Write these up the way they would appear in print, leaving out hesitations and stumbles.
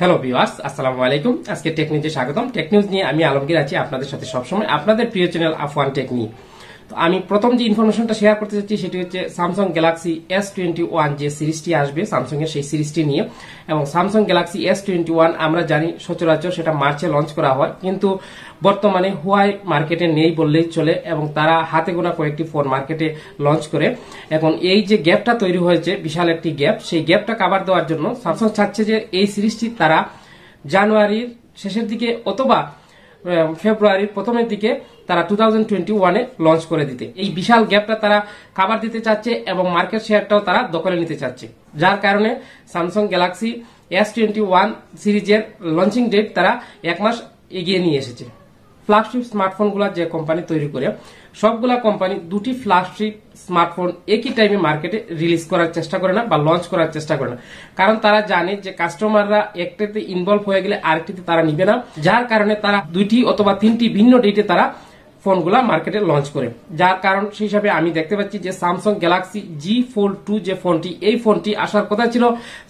Hello viewers, আসসালামু আলাইকুম। আজকে টেক নিউজে স্বাগতম। টেক নিউজ নিয়ে আমি আলমগীর আছি আপনাদের সাথে সবসময়, আপনাদের প্রিয় চ্যানেল আফওয়ান টেক নিয়ে। তো আমি প্রথম যে ইনফরমেশনটা শেয়ার করতে চাচ্ছি সেটি হচ্ছে স্যামসাং গ্যালাক্সি S21 যে সিরিজটি আসবে, স্যামসাং এর সেই সিরিজটি নিয়ে। এবং স্যামসাং গ্যালাক্সি S21 আমরা জানি সচরাচর সেটা মার্চে লঞ্চ করা হয়, কিন্তু বর্তমানে হুয়াই মার্কেটে নেই বললেই চলে এবং তারা হাতে গোনা কয়েকটি ফোন মার্কেটে লঞ্চ করে। এখন এই যে গ্যাপটা তৈরি হয়েছে, বিশাল একটি গ্যাপ, সেই গ্যাপটা কাভার দেওয়ার জন্য স্যামসাং চাচ্ছে যে এই সিরিজটি তারা জানুয়ারির শেষের দিকে অথবা ফেব্রুয়ারির প্রথমের দিকে তারা 2021-এ লঞ্চ করে দিতে। এই বিশাল গ্যাপটা তারা কাভার দিতে চাচ্ছে এবং মার্কেট শেয়ারটাও তারা দখলে নিতে চাচ্ছে, যার কারণে স্যামসাং গ্যালাক্সি S21 সিরিজের লঞ্চিং ডেট তারা এক মাস এগিয়ে নিয়ে এসেছে। ফ্ল্যাগশিপ স্মার্টফোনগুলো যে কোম্পানি তৈরি করে, সবগুলা কোম্পানি দুটি ফ্ল্যাগশিপ স্মার্টফোন একই টাইমে মার্কেটে রিলিজ করার চেষ্টা করে না বা লঞ্চ করার চেষ্টা করে না, কারণ তারা জানে যে কাস্টমাররা একটিতে ইনভলভ হয়ে গেলে আরেকটিতে তারা নিবে না, যার কারণে তারা দুইটি অথবা তিনটি ভিন্ন ডেটে তারা ফোনগুলা মার্কেটে লঞ্চ করে। যার কারণ সেই হিসাবে আমি দেখতে পাচ্ছি যে স্যামসাং গ্যালাক্সি Z Fold 2 যে ফোনটি, এই ফোনটি আসার কথা ছিল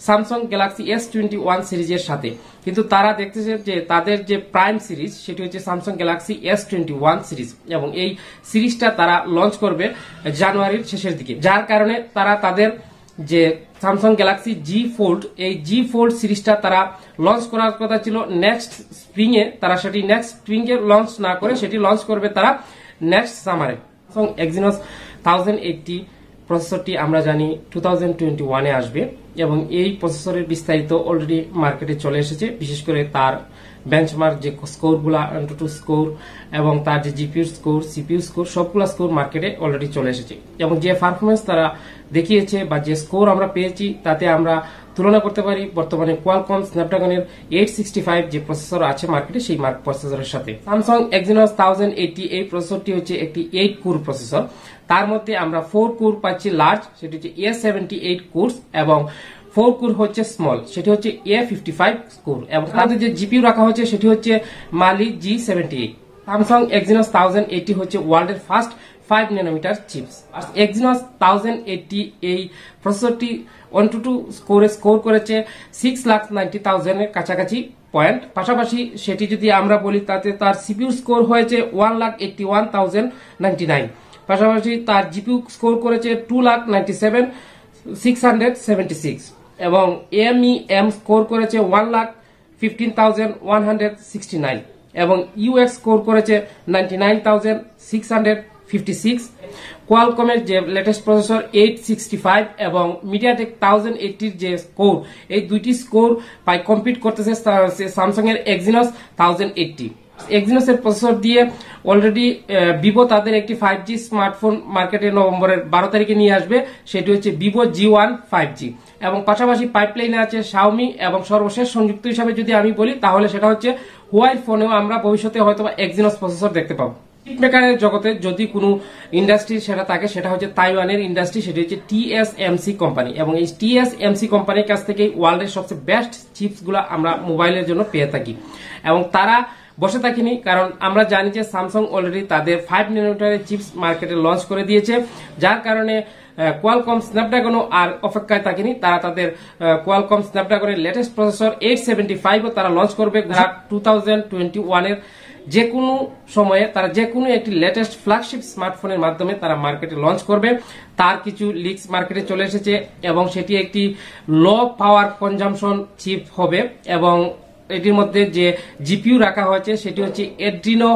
স্যামসাং গ্যালাক্সি S21 সিরিজের সাথে, কিন্তু তারা দেখতেছে যে তাদের যে প্রাইম সিরিজ সেটি হচ্ছে স্যামসাং গ্যালাক্সি S21 সিরিজ এবং এই সিরিজটা তারা লঞ্চ করবে জানুয়ারির শেষের দিকে, যার কারণে তারা তাদের যে স্যামসাং গ্যালাক্সি Z Fold এই Z Fold সিরিজটা তারা লঞ্চ করার কথা ছিল নেক্সট স্প্রিং এ, তারা সেটি নেক্সট স্প্রিং এ লঞ্চ না করে সেটি লঞ্চ করবে তারা নেক্সট সামারে। স্যামসাং এক্সিনোস 1080 প্রসেসরটি আমরা জানি 2021-এ আসবে এবং এই প্রসেসরের বিস্তারিত অলরেডি মার্কেটে চলে এসেছে, বিশেষ করে তার বেঞ্চমার্ক যে স্কোরগুলা, Antutu স্কোর এবং তার যে জিপিইউ স্কোর, সিপিইউ স্কোর, সবগুলা স্কোর মার্কেটে অলরেডি চলে এসেছে এবং যে পারফরমেন্স তারা দেখিয়েছে বা যে স্কোর আমরা পেয়েছি তাতে আমরা তুলনা করতে পারি বর্তমানে কোয়ালকম স্ন্যাপড্রাগনের 865 যে প্রসেসর আছে মার্কেটে সেই প্রসেসরের সাথে। স্যামসাং এক্সিনোস 1080 এই প্রসেসরটি হচ্ছে একটি 8 কোর প্রসেসর, তার মধ্যে আমরা 4 কোর পাচ্ছি লার্জ সেটি হচ্ছে A78 কোর এবং 4 কোর হচ্ছে স্মল সেটি হচ্ছে A55 কোর এবং তাতে যে জিপিইউ রাখা হয়েছে সেটি হচ্ছে মালি G78। স্যামসাং এক্সিনোস 1080 হচ্ছে ওয়ার্ল্ডের ফার্স্ট 5 ন্যানোমিটার চিপস। আর এক্সিনোস 1080 এই প্রসেসরটি Antutu স্কোরে স্কোর করেছে 6,90,000 এর কাছাকাছি পয়েন্ট। পাশাপাশি সেটি যদি আমরা বলি তাতে তার সিপিইউ স্কোর হয়েছে 1,81,099, পাশাপাশি তার জিপিইউ স্কোর করেছে 2,97,676 এবং MEM স্কোর করেছে 1,15,169 এবং UX স্কোর করেছে 99,656। কোয়ালকমের যে লেটেস্ট প্রসেসর 865 এবং মিডিয়াটেক 1080 যে স্কোর, এই দুইটি স্কোর বাই কম্পিট করতেছে স্যামসাং এর এক্সিনোস 1080। এক্সিনোস এর প্রসেসর দিয়ে অলরেডি ভিভো তাদের একটি 5G স্মার্টফোন মার্কেটে নভেম্বরের 12 তারিখে নিয়ে আসবে, সেটি হচ্ছে ভিভো G1 5G এবং পাশাপাশি পাইপলাইনে আছে Xiaomi এবং সর্বশেষ সংযুক্ত হিসাবে যদি আমি বলি তাহলে সেটা হচ্ছে Huawei ফোনেও আমরা ভবিষ্যতে হয়তো এক্সিনোস প্রসেসর দেখতে পাবো। চিপমেকারের জগতে যদি কোনো ইন্ডাস্ট্রি সেটা থাকে সেটা হচ্ছে তাইওয়ানের ইন্ডাস্ট্রি, সেটি হচ্ছে TSMC কোম্পানি এবং এই TSMC কোম্পানির কাছ থেকে ওয়ার্ল্ডের সবচেয়ে বেস্ট চিপস গুলা আমরা মোবাইলের জন্য পেয়ে থাকি এবং তারা বসে থাকিনি, কারণ আমরা জানি যে স্যামসাং অলরেডি তাদের 5 ন্যানোমিটারের চিপস মার্কেটে লঞ্চ করে দিয়েছে, যার কারণে কোয়ালকম স্ন্যাপড্রাগনও আর অপেক্ষায় থাকেনি, তারা তাদের কোয়ালকম স্ন্যাপড্রাগনের লেটেস্ট প্রসেসর 875ও তারা লঞ্চ করবে 2021-এর যে কোনো সময়ে। তারা যে কোনো একটি লেটেস্ট ফ্ল্যাগশিপ স্মার্টফোনের মাধ্যমে তারা মার্কেটে লঞ্চ করবে। তার কিছু লিক্স মার্কেটে চলে এসেছে এবং সেটি একটি লো পাওয়ার কনজাম্পশন চিপ হবে এবং এটির মধ্যে যে জিপিইউ রাখা হয়েছে সেটি হচ্ছে Adreno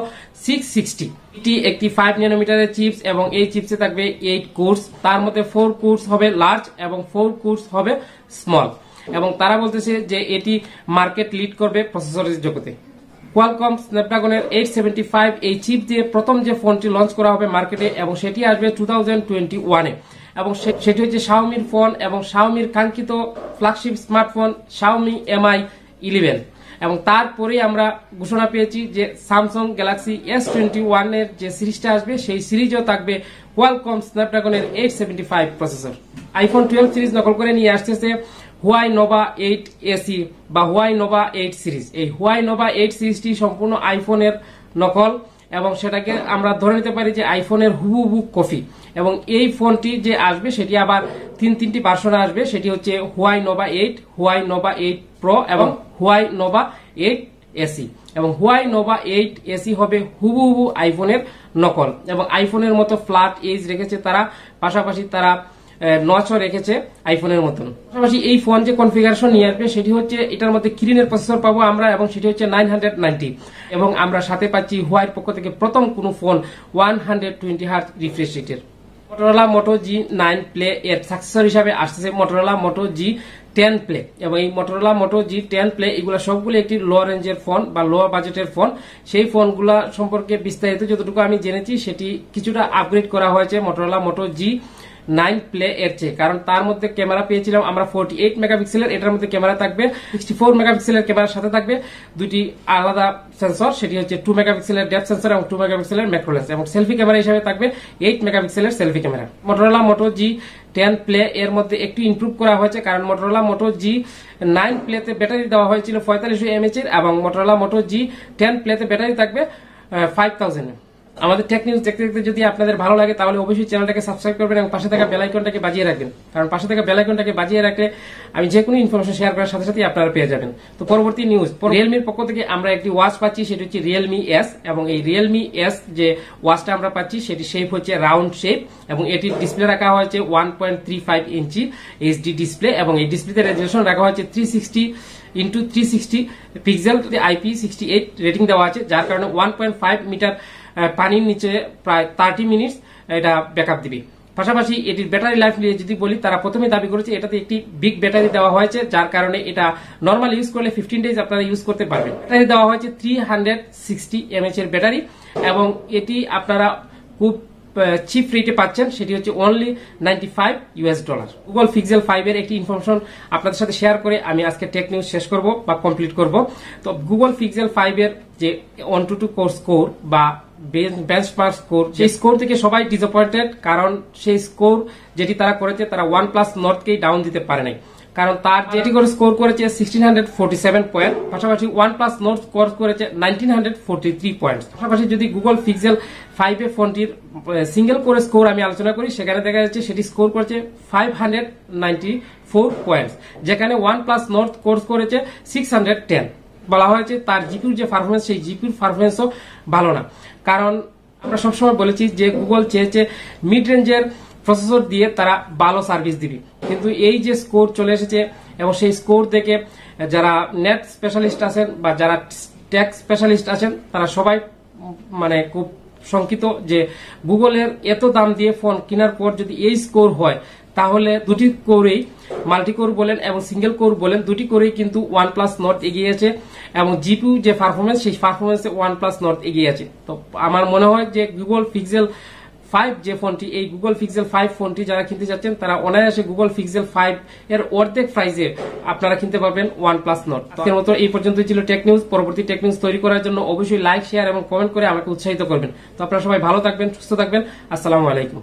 660। এটি একটি 5 ন্যানোমিটারের চিপস এবং এই চিপসে থাকবে 8 কোর্স, তার মধ্যে 4 কোর্স হবে লার্জ এবং 4 কোর্স হবে স্মল এবং তারা বলতেছে যে এটি মার্কেট লিড করবে প্রসেসরের জগতে। কোয়ালকম স্ন্যাপড্রাগনের 875 এই চিপ দিয়ে প্রথম যে ফোনটি লঞ্চ করা হবে মার্কেটে এবং সেটি আসবে 2021-এ এবং সেটি হচ্ছে শাওমির ফোন এবং শাওমির কাঙ্ক্ষিত ফ্ল্যাগশিপ স্মার্টফোন Xiaomi Mi 11 এবং তারপরে আমরা ঘোষণা পেয়েছি যে স্যামসাং গ্যালাক্সি S21 এর যে সিরিজটা আসবে সেই সিরিজও থাকবে কোয়ালকম স্ন্যাপড্রাগনের 875 প্রসেসর। iPhone 12 সিরিজ নকল করে নিয়ে আসতেছে Huawei Nova 8 SE বা Huawei Nova 8 সিরিজ। এই Huawei Nova 8 সিরিজটি সম্পূর্ণ আইফোনের নকল এবং সেটাকে আমরা ধরে নিতে পারি যে আইফোনের হুবহু কপি এবং এই ফোনটি যে আসবে সেটি আবার তিনটি ভার্সন আসবে, সেটি হচ্ছে Huawei Nova 8, Huawei Nova 8 Pro এবং Huawei Nova 8 SE এবং Huawei Nova 8 SE হবে হুবহু আইফোনের নকল এবং আইফোনের মতো ফ্ল্যাট এজ রেখেছে তারা, পাশাপাশি তারা নচও রেখেছে আইফোনের মতন। পাশাপাশি এই ফোন যে কনফিগারেশন নিয়ে আসবে সেটি হচ্ছে এটার মধ্যে কিরিনের প্রসেসর পাবো আমরা এবং সেটি হচ্ছে 990 এবং আমরা সাথে পাচ্ছি Huawei পক্ষ থেকে প্রথম কোনো ফোন 120Hz রিফ্রেশ রেটের। Motorola Moto G9 Play এর সাকসেসর হিসাবে আসছে Motorola Moto G10 Play এবং এই Motorola Moto G10 Play এগুলো সবগুলো একটি লো রেঞ্জের ফোন বা লো বাজেটের ফোন। সেই ফোনগুলো সম্পর্কে বিস্তারিত যতটুকু আমি জেনেছি সেটি কিছুটা আপগ্রেড করা হয়েছে Motorola Moto G9 Play এর চেয়ে, কারণ তার মধ্যে ক্যামেরা পেয়েছিলাম আমরা 48 মেগাপিক্সেলের, এটার মধ্যে ক্যামেরা থাকবে 64 মেগাপিক্সেলের ক্যামেরার সাথে থাকবে দুটি আলাদা সেন্সর, সেটি হচ্ছে 2 মেগাপিক্সেলের ডেপথ সেন্সর এবং 2 মেগাপিক্সেলের ম্যাক্রো লেন্স এবং সেলফি ক্যামেরা হিসেবে থাকবে 8 মেগাপিক্সেলের selfie camera. Motorola Moto G10 Play এর মধ্যে একটু ইমপ্রুভ করা হয়েছে, কারণ Motorola Moto G9 Play তে ব্যাটারি দেওয়া হয়েছিল 4500 mAh এর এবং Motorola Moto G10 Play তে ব্যাটারি থাকবে 5000 mAh। আমাদের টেক নিউজ দেখতে দেখতে যদি আপনাদের ভালো লাগে তাহলে অবশ্যই চ্যানেলটাকে সাবস্ক্রাইব করবেন এবং পাশে থাকা বেল আইকনটাকে বাজিয়ে রাখবেন, কারণ পাশে থাকা বেল আইকনটাকে বাজিয়ে রাখলে আমি যে কোনো ইনফরমেশন শেয়ার করার সাথে সাথে আপনারা পেয়ে যাবেন। তো পরবর্তী নিউজ, রিয়েলমির পক্ষ থেকে আমরা একটি ওয়াচ পাচ্ছি, সেটি হচ্ছে রিয়েলমি এস এবং এই রিয়েলমি এস যে ওয়াচটা আমরা পাচ্ছি সেটি শেপ হচ্ছে রাউন্ড শেপ এবং এটির ডিসপ্লে রাখা হয়েছে 1.35 ইঞ্চি এইচডি ডিসপ্লে এবং এই ডিসপ্লেতে রেজুলেশন রাখা হয়েছে 360x360 পিক্সেল, IP68 রেটিং দেওয়া আছে, যার কারণে 1.5 মিটার পানির নিচে প্রায় 30 মিনিট এটা ব্যাকআপ দিবে। পাশাপাশি এটির ব্যাটারি লাইফ নিয়ে যদি বলি, তারা প্রথমে দাবি করেছে এটাতে একটি বিগ ব্যাটারি দেওয়া হয়েছে, যার কারণে এটা নর্মাল ইউজ করলে 15 দিন আপনারা ইউজ করতে পারবেন। ব্যাটারি দেওয়া হয়েছে 360 mAh এর ব্যাটারি এবং এটি আপনারা খুব চিপ রেটে পাচ্ছেন, সেটি হচ্ছে অনলি $95। Google Pixel 5 এর একটি ইনফরমেশন আপনাদের সাথে শেয়ার করে আমি আজকে টেক নিউজ শেষ করব বা কমপ্লিট করব। তো Google Pixel 5 এর যে 1-2 স্কোর বা বেঞ্চমার্ক স্কোর, সেই স্কোর থেকে সবাই ডিসঅ্যাপয়েন্টেড, কারণ সেই স্কোর যেটি তারা করেছে তারা OnePlus Nord কেই ডাউন দিতে পারে নাই, কারণ তার যেটি করে স্কোর করেছে 1647 পয়েন্ট, পাশাপাশি OnePlus Nord স্কোর করেছে 1943 পয়েন্ট। পাশাপাশি যদি Google Pixel 5 এর ফোনটির সিঙ্গেল কোর স্কোর আমি আলোচনা করি, সেখানে দেখা যাচ্ছে সেটি স্কোর করেছে 594 পয়েন্ট, যেখানে OnePlus Nord স্কোর করেছে 610। বলা হয়েছে তার জিপিউর যে পারফরমেন্স সেই জিপিউর পারফরমেন্সও ভালো না, কারণ আমরা সবসময় বলেছি যে গুগল চেয়েছে মিড রেঞ্জের প্রসেসর দিয়ে তারা ভালো সার্ভিস দিবে, কিন্তু এই যে স্কোর চলে এসেছে এবং সেই স্কোর থেকে যারা নেট স্পেশালিস্ট আছেন বা যারা টেক স্পেশালিস্ট আছেন তারা সবাই মানে খুব শঙ্কিত যে গুগলের এত দাম দিয়ে ফোন কেনার পর যদি এই স্কোর হয় তাহলে দুটি কোরেই, মাল্টিকোর বলেন এবং সিঙ্গেল কোর বলেন, দুটি কোরেই কিন্তু OnePlus Nord এগিয়ে আছে এবং জিপিউ যে পারফরমেন্স সেই পারফরমেন্সে OnePlus Nord এগিয়ে আছে। তো আমার মনে হয় যে Google Pixel 5 যে ফোনটি, এই Google Pixel 5 ফোনটি যারা কিনতে যাচ্ছেন তারা অনায়াসে Google Pixel 5 এর অর্ধেক প্রাইসে আপনারা কিনতে পারবেন OnePlus Nord। আজকের মতো এই পর্যন্তই ছিল টেক নিউজ। পরবর্তী টেক নিউজ তৈরি করার জন্য অবশ্যই লাইক, শেয়ার এবং কমেন্ট করে আমাকে উৎসাহিত করবেন। তো আপনারা সবাই ভালো থাকবেন, সুস্থ থাকবেন। আসসালামু আলাইকুম।